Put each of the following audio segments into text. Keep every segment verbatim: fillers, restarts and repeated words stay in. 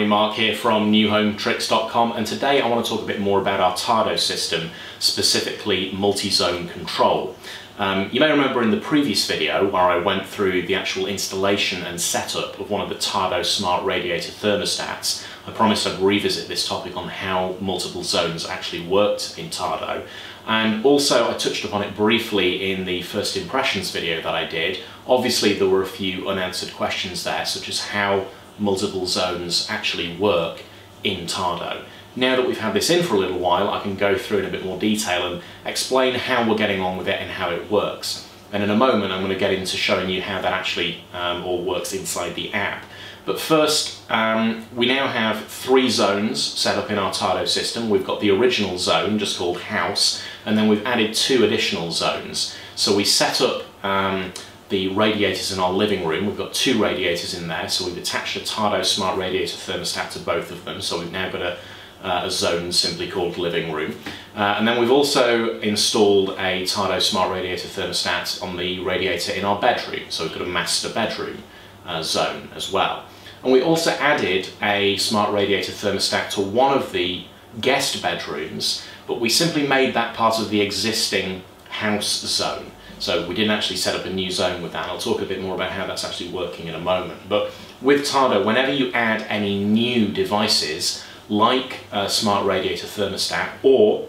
Hi, Mark here from new home tricks dot com, and today I want to talk a bit more about our Tado system, specifically multi-zone control. Um, you may remember in the previous video where I went through the actual installation and setup of one of the Tado smart radiator thermostats. I promised I'd revisit this topic on how multiple zones actually worked in Tado, and also I touched upon it briefly in the first impressions video that I did. Obviously there were a few unanswered questions there, such as how multiple zones actually work in Tado. Now that we've had this in for a little while, I can go through in a bit more detail and explain how we're getting on with it and how it works. And in a moment I'm going to get into showing you how that actually um, all works inside the app. But first, um, we now have three zones set up in our Tado system. We've got the original zone, just called House, and then we've added two additional zones. So we set up um, the radiators in our living room. We've got two radiators in there, so we've attached a Tado smart radiator thermostat to both of them, so we've now got a, uh, a zone simply called living room. Uh, and then we've also installed a Tado smart radiator thermostat on the radiator in our bedroom, so we've got a master bedroom uh, zone as well. And we also added a smart radiator thermostat to one of the guest bedrooms, but we simply made that part of the existing house zone. So we didn't actually set up a new zone with that. I'll talk a bit more about how that's actually working in a moment. But with Tado, whenever you add any new devices, like a smart radiator thermostat, or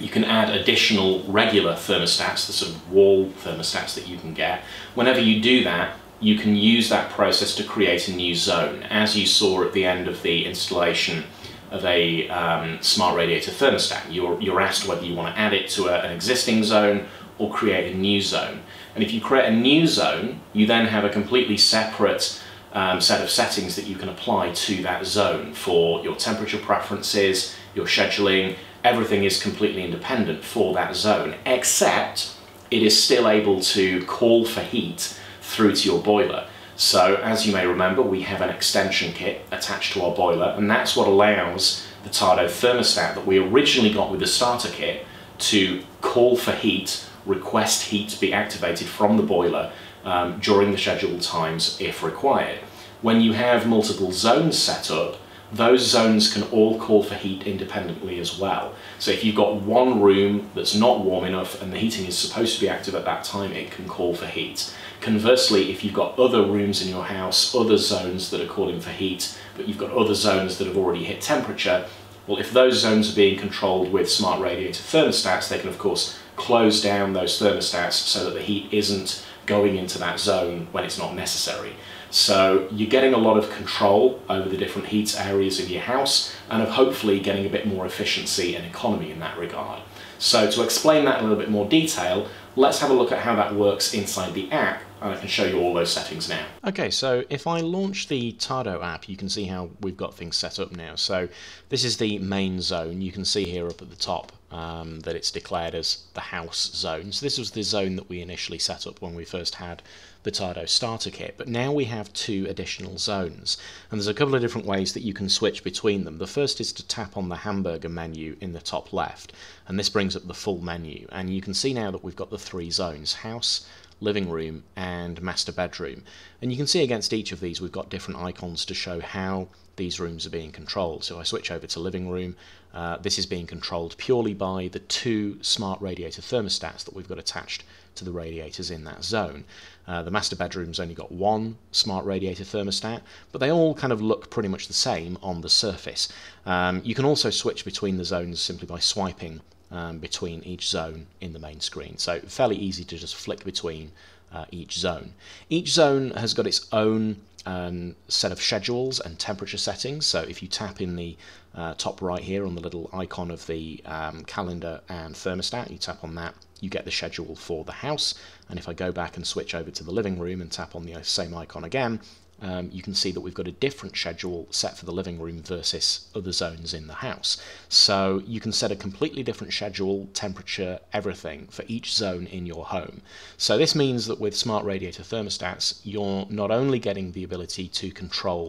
you can add additional regular thermostats, the sort of wall thermostats that you can get, whenever you do that, you can use that process to create a new zone, as you saw at the end of the installation of a um, smart radiator thermostat. You're, you're asked whether you want to add it to a, an existing zone or create a new zone. And if you create a new zone, you then have a completely separate um, set of settings that you can apply to that zone for your temperature preferences, your scheduling. Everything is completely independent for that zone, except it is still able to call for heat through to your boiler. So as you may remember, we have an extension kit attached to our boiler, and that's what allows the Tado thermostat that we originally got with the starter kit to call for heat, request heat to be activated from the boiler um, during the scheduled times if required. When you have multiple zones set up, those zones can all call for heat independently as well. So if you've got one room that's not warm enough and the heating is supposed to be active at that time, it can call for heat. Conversely, if you've got other rooms in your house, other zones that are calling for heat, but you've got other zones that have already hit temperature, well, if those zones are being controlled with smart radiator thermostats, they can of course close down those thermostats so that the heat isn't going into that zone when it's not necessary. So you're getting a lot of control over the different heat areas of your house, and of hopefully getting a bit more efficiency and economy in that regard. So to explain that in a little bit more detail, let's have a look at how that works inside the app, and I can show you all those settings now. Okay, so if I launch the Tado app, you can see how we've got things set up now. So this is the main zone. You can see here up at the top um, that it's declared as the house zone. So this was the zone that we initially set up when we first had the Tado starter kit, but now we have two additional zones. And there's a couple of different ways that you can switch between them. The first is to tap on the hamburger menu in the top left, and this brings up the full menu. And you can see now that we've got the three zones: house, living room and master bedroom. And you can see against each of these we've got different icons to show how these rooms are being controlled. So I switch over to living room. Uh, this is being controlled purely by the two smart radiator thermostats that we've got attached to the radiators in that zone. Uh, the master bedroom's only got one smart radiator thermostat, but they all kind of look pretty much the same on the surface. Um, you can also switch between the zones simply by swiping Um, between each zone in the main screen. So fairly easy to just flick between uh, each zone. Each zone has got its own um, set of schedules and temperature settings. So if you tap in the uh, top right here on the little icon of the um, calendar and thermostat, you tap on that, you get the schedule for the house. And if I go back and switch over to the living room and tap on the same icon again, Um, you can see that we've got a different schedule set for the living room versus other zones in the house. So you can set a completely different schedule, temperature, everything for each zone in your home. So this means that with smart radiator thermostats, you're not only getting the ability to control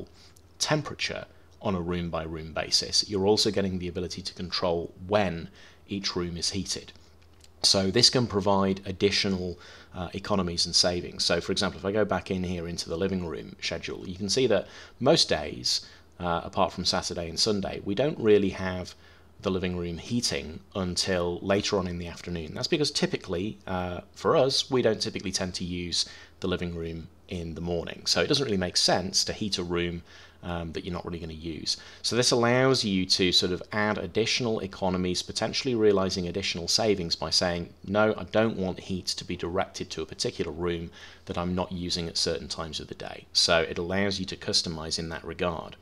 temperature on a room by room basis, you're also getting the ability to control when each room is heated. So this can provide additional uh, economies and savings. So for example, if I go back in here into the living room schedule, you can see that most days uh, apart from Saturday and Sunday, we don't really have the living room heating until later on in the afternoon. That's because typically, uh, for us, we don't typically tend to use the living room in the morning. So it doesn't really make sense to heat a room um, that you're not really going to use. So this allows you to sort of add additional economies, potentially realizing additional savings by saying, no, I don't want heat to be directed to a particular room that I'm not using at certain times of the day. So it allows you to customize in that regard.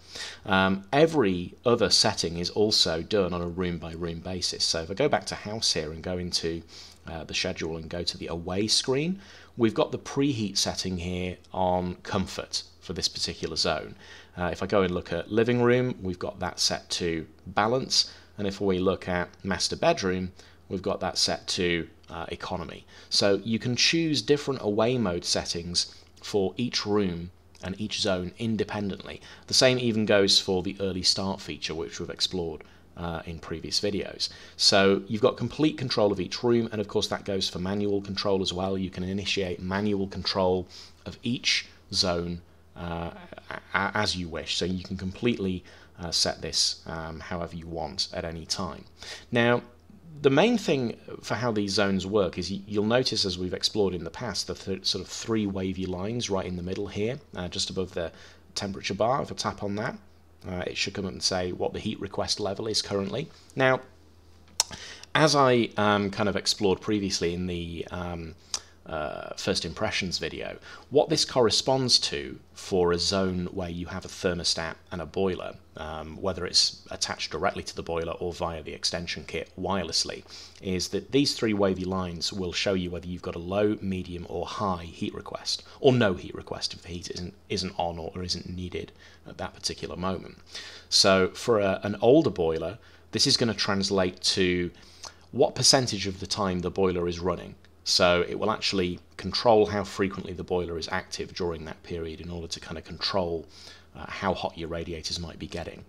Um, every other setting is also done on a room by room basis. So if I go back to house here and go into Uh, the schedule and go to the away screen, we've got the preheat setting here on comfort for this particular zone. Uh, if I go and look at living room, we've got that set to balance, and if we look at master bedroom, we've got that set to uh, economy. So you can choose different away mode settings for each room and each zone independently. The same even goes for the early start feature, which we've explored Uh, in previous videos. So you've got complete control of each room, and of course that goes for manual control as well. You can initiate manual control of each zone uh, as you wish, so you can completely uh, set this um, however you want at any time. Now the main thing for how these zones work is you'll notice, as we've explored in the past, the th sort of three wavy lines right in the middle here, uh, just above the temperature bar. If I tap on that, Uh, it should come up and say what the heat request level is currently. Now, as I um, kind of explored previously in the um, uh, first impressions video, what this corresponds to for a zone where you have a thermostat and a boiler, um, whether it's attached directly to the boiler or via the extension kit wirelessly, is that these three wavy lines will show you whether you've got a low, medium or high heat request, or no heat request if the heat isn't, isn't on or isn't needed at that particular moment. So for a, an older boiler, this is going to translate to what percentage of the time the boiler is running. So it will actually control how frequently the boiler is active during that period in order to kind of control uh, how hot your radiators might be getting.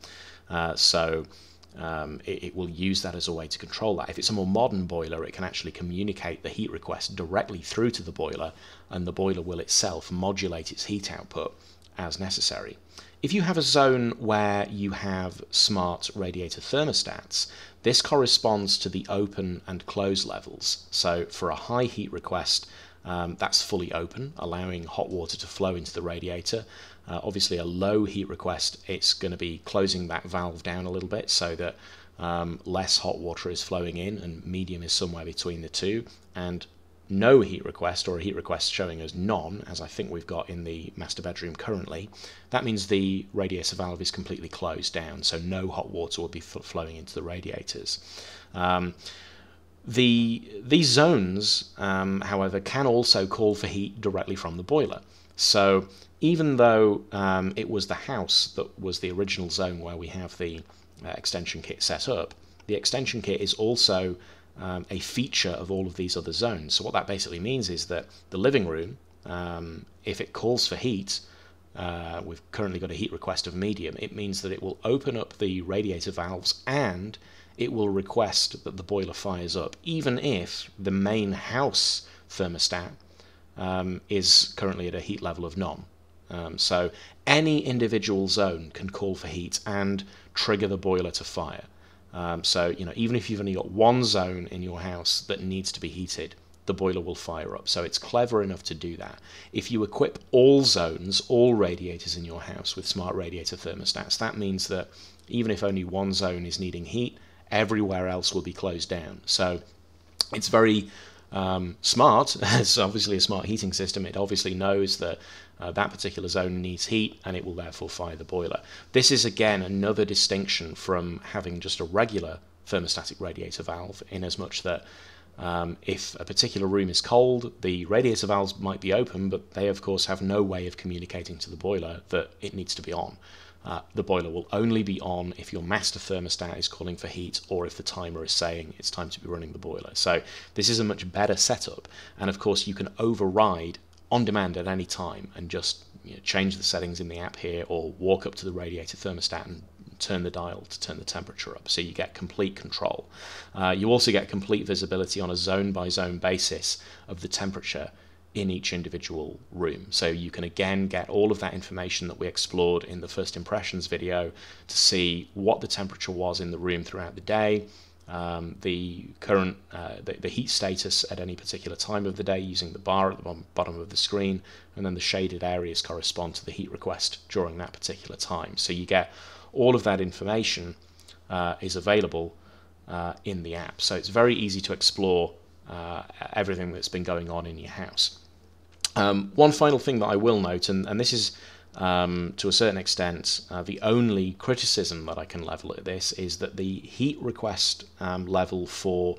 Uh, so um, it, it will use that as a way to control that. If it's a more modern boiler, it can actually communicate the heat request directly through to the boiler, and the boiler will itself modulate its heat output as necessary. If you have a zone where you have smart radiator thermostats, this corresponds to the open and close levels. So for a high heat request, um, that's fully open, allowing hot water to flow into the radiator. Uh, obviously a low heat request, it's going to be closing that valve down a little bit so that um, less hot water is flowing in, and medium is somewhere between the two. And no heat request, or a heat request showing as none, as I think we've got in the master bedroom currently, that means the radiator valve is completely closed down, so no hot water will be flowing into the radiators. Um, the, these zones, um, however, can also call for heat directly from the boiler. So even though um, it was the house that was the original zone where we have the uh, extension kit set up, the extension kit is also Um, a feature of all of these other zones. So what that basically means is that the living room, um, if it calls for heat, uh, we've currently got a heat request of medium, it means that it will open up the radiator valves and it will request that the boiler fires up, even if the main house thermostat um, is currently at a heat level of none. Um, so any individual zone can call for heat and trigger the boiler to fire. Um, so, you know, even if you've only got one zone in your house that needs to be heated, the boiler will fire up. So it's clever enough to do that. If you equip all zones, all radiators in your house with smart radiator thermostats, that means that even if only one zone is needing heat, everywhere else will be closed down. So it's very um, smart. It's obviously a smart heating system. It obviously knows that Uh, that particular zone needs heat, and it will therefore fire the boiler. This is again another distinction from having just a regular thermostatic radiator valve, in as much that um, if a particular room is cold, the radiator valves might be open, but they of course have no way of communicating to the boiler that it needs to be on. Uh, the boiler will only be on if your master thermostat is calling for heat, or if the timer is saying it's time to be running the boiler. So this is a much better setup, and of course you can override on demand at any time and just, you know, change the settings in the app here, or walk up to the radiator thermostat and turn the dial to turn the temperature up. So you get complete control. Uh, you also get complete visibility on a zone by zone basis of the temperature in each individual room. So you can again get all of that information that we explored in the first impressions video to see what the temperature was in the room throughout the day, um, the current uh, the, the heat status at any particular time of the day using the bar at the bottom of the screen, and then the shaded areas correspond to the heat request during that particular time. So you get all of that information uh, is available uh, in the app. So it's very easy to explore uh, everything that's been going on in your house. Um, one final thing that I will note, and, and this is um, to a certain extent uh, the only criticism that I can level at this, is that the heat request um, level for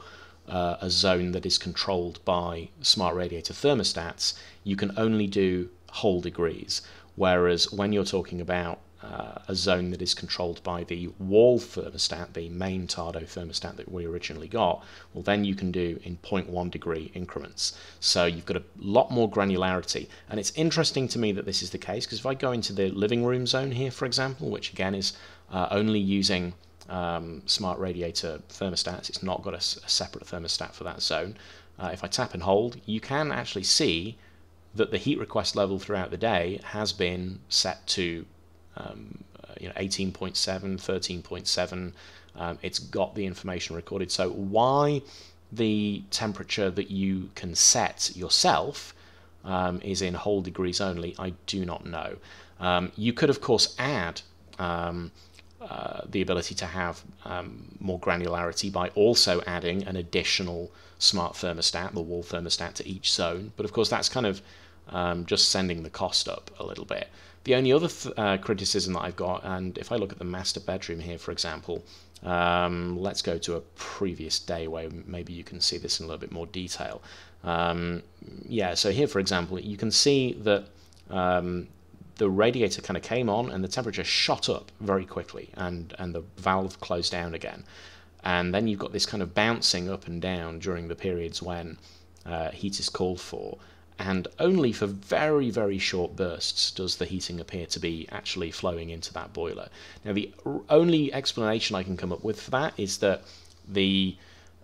uh, a zone that is controlled by smart radiator thermostats, you can only do whole degrees, whereas when you're talking about uh, a zone that is controlled by the wall thermostat, the main Tado thermostat that we originally got, well then you can do in zero point one degree increments. So you've got a lot more granularity, and it's interesting to me that this is the case, because if I go into the living room zone here, for example, which again is uh, only using um, smart radiator thermostats, it's not got a, a separate thermostat for that zone, uh, if I tap and hold, you can actually see that the heat request level throughout the day has been set to Um, you know, eighteen point seven, thirteen point seven, um, it's got the information recorded. So why the temperature that you can set yourself um, is in whole degrees only, I do not know. Um, you could, of course, add um, uh, the ability to have um, more granularity by also adding an additional smart thermostat, the wall thermostat, to each zone. But, of course, that's kind of um, just sending the cost up a little bit. The only other th uh, criticism that I've got, and if I look at the master bedroom here, for example, um, let's go to a previous day where maybe you can see this in a little bit more detail. Um, yeah, so here, for example, you can see that um, the radiator kind of came on and the temperature shot up very quickly, and, and the valve closed down again. And then you've got this kind of bouncing up and down during the periods when uh, heat is called for. And only for very, very short bursts does the heating appear to be actually flowing into that boiler. Now, the only explanation I can come up with for that is that the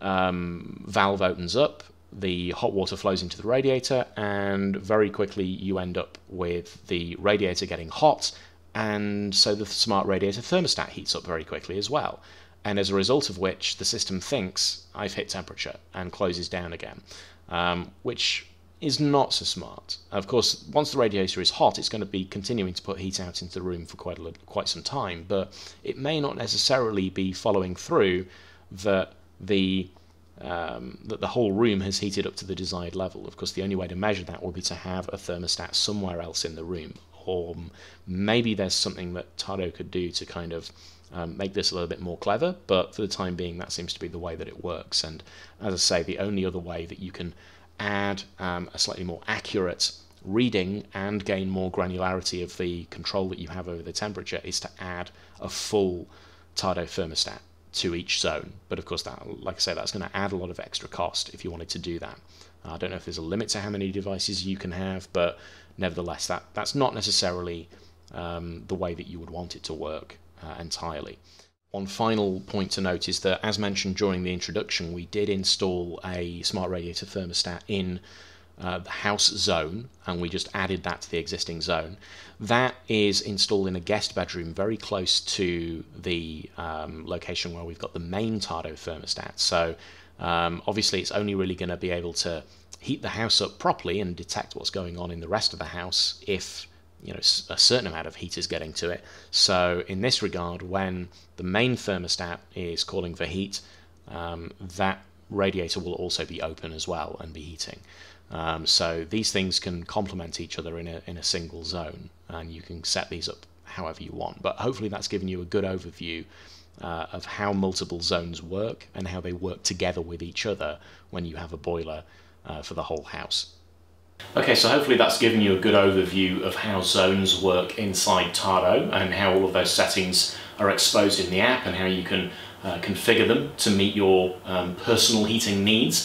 um, valve opens up, the hot water flows into the radiator, and very quickly you end up with the radiator getting hot, and so the smart radiator thermostat heats up very quickly as well. And as a result of which, the system thinks, I've hit temperature, and closes down again, um, which is not so smart. Of course, once the radiator is hot, it's going to be continuing to put heat out into the room for quite a little, quite some time, but it may not necessarily be following through that the um, that the whole room has heated up to the desired level. Of course, the only way to measure that would be to have a thermostat somewhere else in the room, or maybe there's something that Tado could do to kind of Um, make this a little bit more clever, but for the time being that seems to be the way that it works. And as I say, the only other way that you can add um, a slightly more accurate reading and gain more granularity of the control that you have over the temperature is to add a full Tado thermostat to each zone. But of course, that, like I say, that's going to add a lot of extra cost if you wanted to do that. I don't know if there's a limit to how many devices you can have, but nevertheless, that, that's not necessarily um, the way that you would want it to work Uh, entirely. One final point to note is that, as mentioned during the introduction, we did install a smart radiator thermostat in uh, the house zone, and we just added that to the existing zone. That is installed in a guest bedroom very close to the um, location where we've got the main Tado thermostat. So um, obviously it's only really going to be able to heat the house up properly and detect what's going on in the rest of the house if you know, a certain amount of heat is getting to it. So in this regard, when the main thermostat is calling for heat, um, that radiator will also be open as well and be heating. Um, so these things can complement each other in a, in a single zone, and you can set these up however you want. But hopefully that's given you a good overview uh, of how multiple zones work and how they work together with each other when you have a boiler uh, for the whole house. Okay, so hopefully that's given you a good overview of how zones work inside Tado and how all of those settings are exposed in the app and how you can uh, configure them to meet your um, personal heating needs.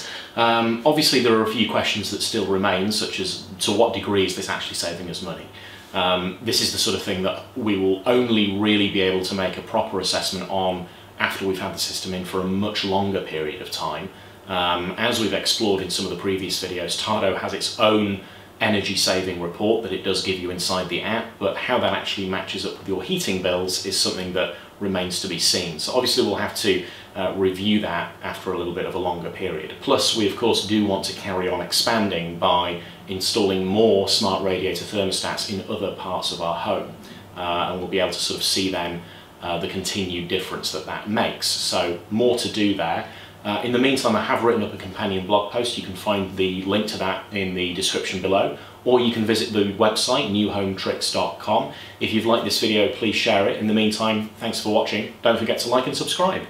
Um, obviously there are a few questions that still remain, such as to what degree is this actually saving us money? Um, this is the sort of thing that we will only really be able to make a proper assessment on after we've had the system in for a much longer period of time. Um, as we've explored in some of the previous videos, Tado has its own energy saving report that it does give you inside the app, but how that actually matches up with your heating bills is something that remains to be seen. So obviously we'll have to uh, review that after a little bit of a longer period. Plus we of course do want to carry on expanding by installing more smart radiator thermostats in other parts of our home, uh, and we'll be able to sort of see then uh, the continued difference that that makes. So more to do there. Uh, in the meantime, I have written up a companion blog post. You can find the link to that in the description below, or you can visit the website new home tricks dot com. If you've liked this video, please share it. In the meantime, thanks for watching. Don't forget to like and subscribe.